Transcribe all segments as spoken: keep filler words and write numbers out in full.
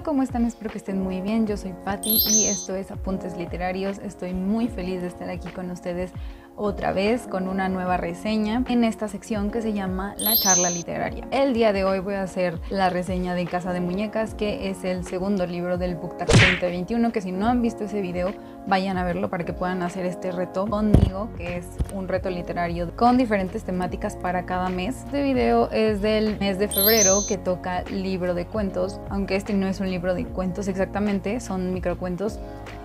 Hola, ¿cómo están? Espero que estén muy bien. Yo soy Patti y esto es Apuntes Literarios. Estoy muy feliz de estar aquí con ustedes otra vez con una nueva reseña en esta sección que se llama La Charla Literaria. El día de hoy voy a hacer la reseña de Casa de Muñecas, que es el segundo libro del BookTag veinte veintiuno, que si no han visto ese video, vayan a verlo para que puedan hacer este reto conmigo, que es un reto literario con diferentes temáticas para cada mes. Este video es del mes de febrero, que toca libro de cuentos, aunque este no es un libro de cuentos exactamente, son microcuentos,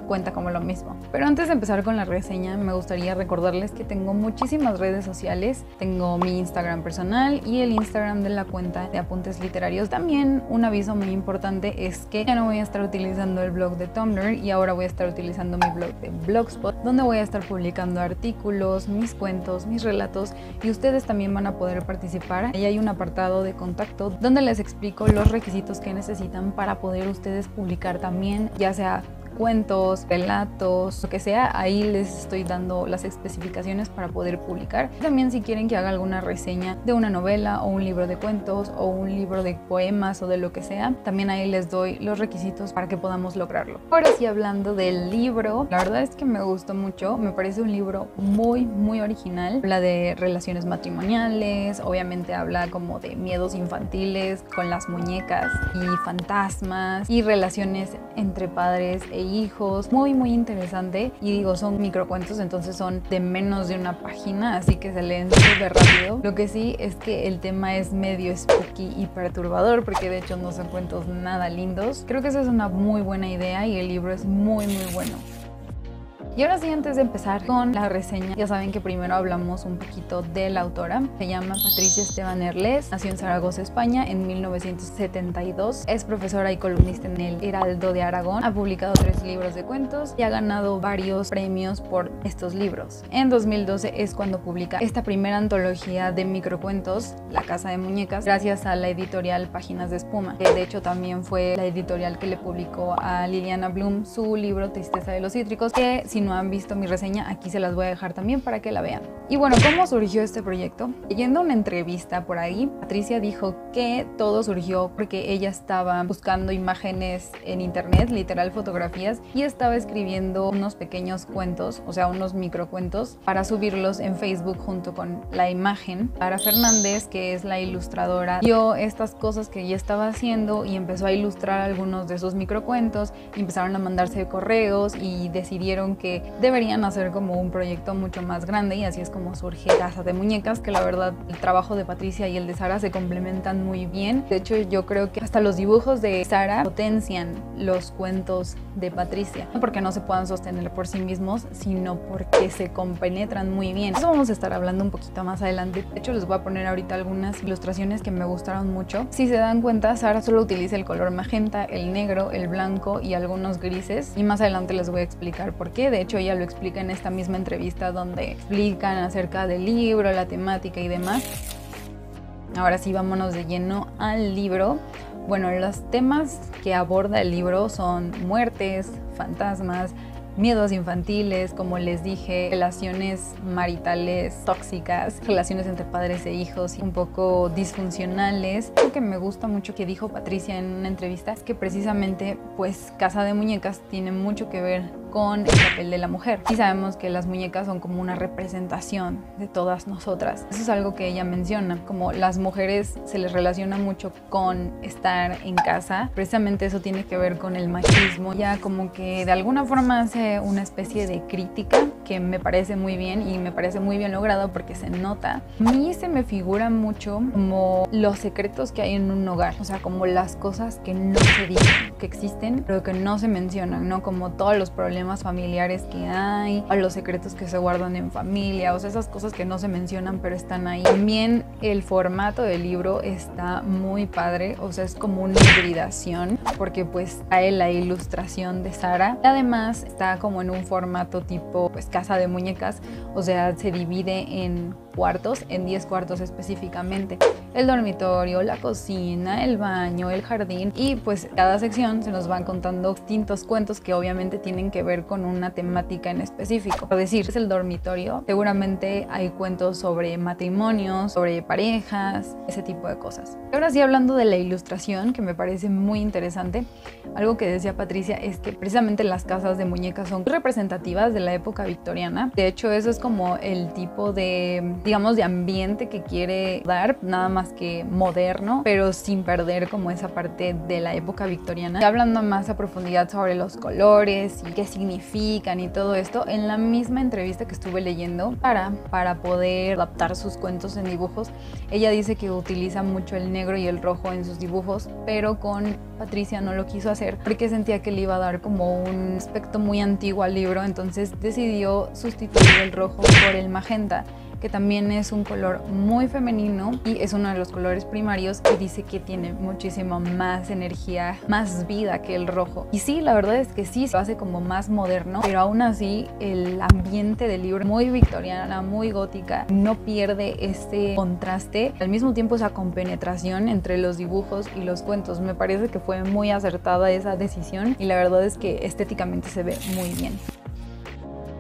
cuenta como lo mismo. Pero antes de empezar con la reseña, me gustaría recordarles que tengo muchísimas redes sociales. Tengo mi Instagram personal y el Instagram de la cuenta de Apuntes Literarios. También un aviso muy importante es que ya no voy a estar utilizando el blog de Tumblr y ahora voy a estar utilizando mi blog de Blogspot, donde voy a estar publicando artículos, mis cuentos, mis relatos, y ustedes también van a poder participar. Ahí hay un apartado de contacto donde les explico los requisitos que necesitan para poder ustedes publicar también, ya sea cuentos, relatos, lo que sea. Ahí les estoy dando las especificaciones para poder publicar. También, si quieren que haga alguna reseña de una novela o un libro de cuentos o un libro de poemas o de lo que sea, también ahí les doy los requisitos para que podamos lograrlo. Ahora sí, hablando del libro, la verdad es que me gustó mucho. Me parece un libro muy muy original. Habla de relaciones matrimoniales, obviamente habla como de miedos infantiles con las muñecas y fantasmas y relaciones entre padres e hijos, muy muy interesante. Y digo, son microcuentos, entonces son de menos de una página, así que se leen súper rápido. Lo que sí es que el tema es medio spooky y perturbador, porque de hecho no son cuentos nada lindos. Creo que esa es una muy buena idea y el libro es muy muy bueno. Y ahora sí, antes de empezar con la reseña, ya saben que primero hablamos un poquito de la autora. Se llama Patricia Esteban Erlés, nació en Zaragoza, España, en mil novecientos setenta y dos. Es profesora y columnista en el Heraldo de Aragón. Ha publicado tres libros de cuentos y ha ganado varios premios por estos libros. En dos mil doce es cuando publica esta primera antología de microcuentos, La Casa de Muñecas, gracias a la editorial Páginas de Espuma, que de hecho también fue la editorial que le publicó a Liliana Blum su libro Tristeza de los Cítricos, que si no han visto mi reseña, aquí se las voy a dejar también para que la vean. Y bueno, ¿cómo surgió este proyecto? Leyendo una entrevista por ahí, Patricia dijo que todo surgió porque ella estaba buscando imágenes en internet, literal fotografías, y estaba escribiendo unos pequeños cuentos, o sea, unos microcuentos, para subirlos en Facebook junto con la imagen. Lara Fernández, que es la ilustradora, vio estas cosas que ella estaba haciendo y empezó a ilustrar algunos de esos microcuentos. Empezaron a mandarse correos y decidieron que deberían hacer como un proyecto mucho más grande, y así es como surge Casa de Muñecas, que la verdad el trabajo de Patricia y el de Sara se complementan muy bien. De hecho, yo creo que hasta los dibujos de Sara potencian los cuentos de Patricia, no porque no se puedan sostener por sí mismos, sino porque se compenetran muy bien. Eso vamos a estar hablando un poquito más adelante. De hecho, les voy a poner ahorita algunas ilustraciones que me gustaron mucho. Si se dan cuenta, Sara solo utiliza el color magenta, el negro, el blanco y algunos grises, y más adelante les voy a explicar por qué. De hecho, ella lo explica en esta misma entrevista donde explican acerca del libro, la temática y demás. Ahora sí, vámonos de lleno al libro. Bueno, los temas que aborda el libro son muertes, fantasmas, miedos infantiles, como les dije, relaciones maritales tóxicas, relaciones entre padres e hijos un poco disfuncionales. Lo que me gusta mucho que dijo Patricia en una entrevista es que precisamente pues Casa de Muñecas tiene mucho que ver con el papel de la mujer. Y sabemos que las muñecas son como una representación de todas nosotras. Eso es algo que ella menciona, como las mujeres se les relaciona mucho con estar en casa. Precisamente eso tiene que ver con el machismo. Ya como que de alguna forma hace una especie de crítica que me parece muy bien, y me parece muy bien logrado porque se nota. A mí se me figura mucho como los secretos que hay en un hogar, o sea, como las cosas que no se dicen, que existen, pero que no se mencionan, ¿no? Como todos los problemas familiares que hay, a los secretos que se guardan en familia, o sea, esas cosas que no se mencionan pero están ahí. También el formato del libro está muy padre, o sea, es como una hibridación, porque pues trae la ilustración de Sara. Además está como en un formato tipo pues Casa de Muñecas, o sea, se divide en cuartos, en diez cuartos específicamente. El dormitorio, la cocina, el baño, el jardín, y pues cada sección se nos van contando distintos cuentos que obviamente tienen que ver con una temática en específico. Por decir, es el dormitorio, seguramente hay cuentos sobre matrimonios, sobre parejas, ese tipo de cosas. Ahora sí, hablando de la ilustración, que me parece muy interesante, algo que decía Patricia es que precisamente las casas de muñecas son representativas de la época victoriana. De hecho, eso es como el tipo de, digamos, de ambiente que quiere dar, nada más que moderno, pero sin perder como esa parte de la época victoriana. Ya hablando más a profundidad sobre los colores y qué significan y todo esto, en la misma entrevista que estuve leyendo para, para poder adaptar sus cuentos en dibujos, ella dice que utiliza mucho el negro y el rojo en sus dibujos, pero con Patricia no lo quiso hacer porque sentía que le iba a dar como un aspecto muy antiguo al libro, entonces decidió sustituir el rojo por el magenta, que también es un color muy femenino y es uno de los colores primarios que dice que tiene muchísimo más energía, más vida que el rojo. Y sí, la verdad es que sí, se hace como más moderno, pero aún así el ambiente del libro, muy victoriana, muy gótica, no pierde este contraste, al mismo tiempo esa compenetración entre los dibujos y los cuentos. Me parece que fue muy acertada esa decisión y la verdad es que estéticamente se ve muy bien.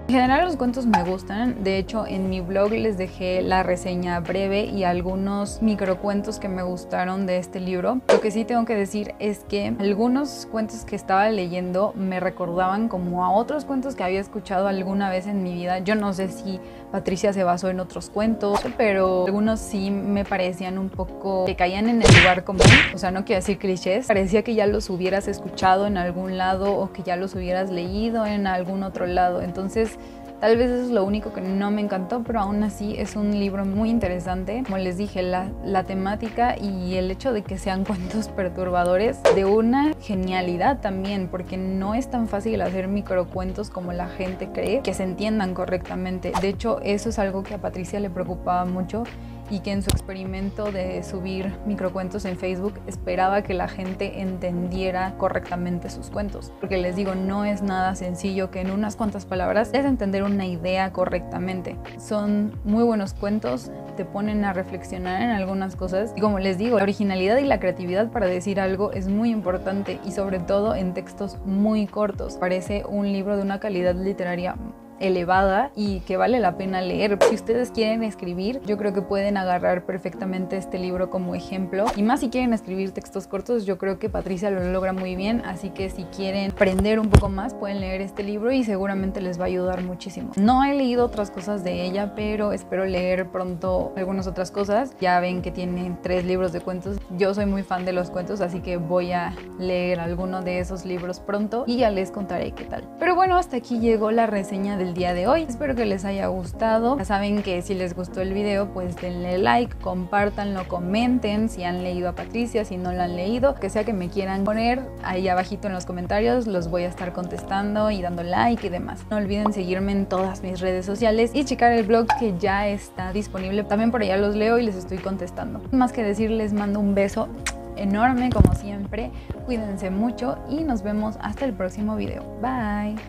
En general los cuentos me gustan, de hecho en mi blog les dejé la reseña breve y algunos microcuentos que me gustaron de este libro. Lo que sí tengo que decir es que algunos cuentos que estaba leyendo me recordaban como a otros cuentos que había escuchado alguna vez en mi vida. Yo no sé si Patricia se basó en otros cuentos, pero algunos sí me parecían un poco que caían en el lugar común, o sea, no quiero decir clichés, parecía que ya los hubieras escuchado en algún lado o que ya los hubieras leído en algún otro lado, entonces tal vez eso es lo único que no me encantó, pero aún así es un libro muy interesante. Como les dije, la, la temática y el hecho de que sean cuentos perturbadores, de una genialidad también, porque no es tan fácil hacer microcuentos como la gente cree, que se entiendan correctamente. De hecho, eso es algo que a Patricia le preocupaba mucho y que en su experimento de subir microcuentos en Facebook esperaba que la gente entendiera correctamente sus cuentos, porque les digo, no es nada sencillo que en unas cuantas palabras es entender una idea correctamente. Son muy buenos cuentos, te ponen a reflexionar en algunas cosas y, como les digo, la originalidad y la creatividad para decir algo es muy importante, y sobre todo en textos muy cortos. Parece un libro de una calidad literaria elevada y que vale la pena leer. Si ustedes quieren escribir, yo creo que pueden agarrar perfectamente este libro como ejemplo, y más si quieren escribir textos cortos, yo creo que Patricia lo logra muy bien, así que si quieren aprender un poco más pueden leer este libro y seguramente les va a ayudar muchísimo. No he leído otras cosas de ella, pero espero leer pronto algunas otras cosas. Ya ven que tienen tres libros de cuentos, yo soy muy fan de los cuentos, así que voy a leer alguno de esos libros pronto y ya les contaré qué tal. Pero bueno, hasta aquí llegó la reseña de el día de hoy. Espero que les haya gustado. Ya saben que si les gustó el video, pues denle like, compártanlo, comenten si han leído a Patricia, si no la han leído, que sea que me quieran poner ahí abajito en los comentarios, los voy a estar contestando y dando like y demás. No olviden seguirme en todas mis redes sociales y checar el blog, que ya está disponible, también por allá los leo y les estoy contestando. Más que decir, les mando un beso enorme como siempre, cuídense mucho y nos vemos hasta el próximo video. Bye.